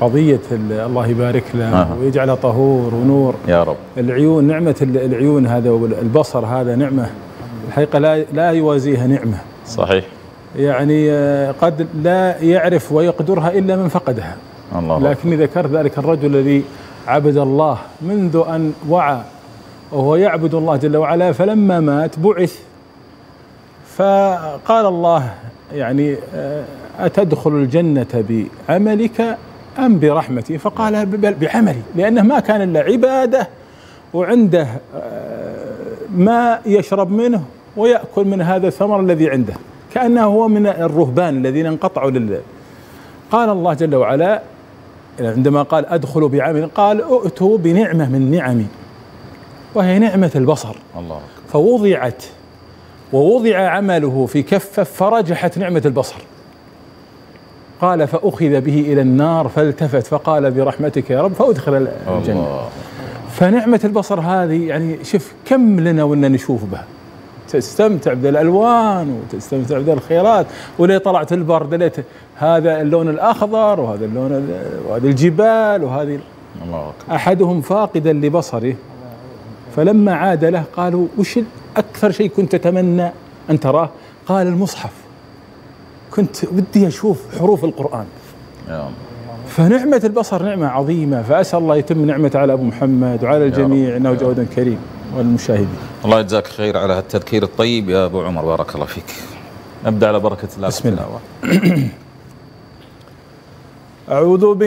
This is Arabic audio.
قضية الله يبارك له ويجعله طهور ونور يا رب. العيون نعمة، العيون هذا والبصر هذا نعمة الحقيقة لا يوازيها نعمة، صحيح، يعني قد لا يعرف ويقدرها إلا من فقدها. الله، لكني ذكرت ذلك الرجل الذي عبد الله منذ أن وعى وهو يعبد الله جل وعلا، فلما مات بعث فقال الله يعني أتدخل الجنة بعملك أم برحمتي؟ فقال بل بعملي، لأنه ما كان إلا عبادة وعنده ما يشرب منه ويأكل من هذا الثمر الذي عنده، كأنه هو من الرهبان الذين انقطعوا لله. قال الله جل وعلا عندما قال أدخلوا بعمل، قال أؤتوا بنعمة من نعمي وهي نعمة البصر. الله، فوضعت ووضع عمله في كفه فرجحت نعمة البصر. قال فأخذ به إلى النار فالتفت فقال برحمتك يا رب فأدخل الجنة. فنعمة البصر هذه يعني شوف كم لنا وإن نشوف بها، تستمتع بالألوان وتستمتع بالخيرات، وليه طلعت البرد، ليه هذا اللون الأخضر وهذا اللون، وهذه الجبال وهذه. الله أكبر. أحدهم فاقدا لبصره فلما عاد له قالوا وش أكثر شيء كنت تتمنى أن تراه؟ قال المصحف، كنت ودي أشوف حروف القرآن. فنعمة البصر نعمة عظيمة، فأسأل الله يتم نعمة على أبو محمد وعلى الجميع إنه جواد كريم والمشاهدين. الله يجزاك خير على هالتذكير الطيب يا أبو عمر، بارك الله فيك. أبدأ على بركة الله. بسم الله. أعوذ بالله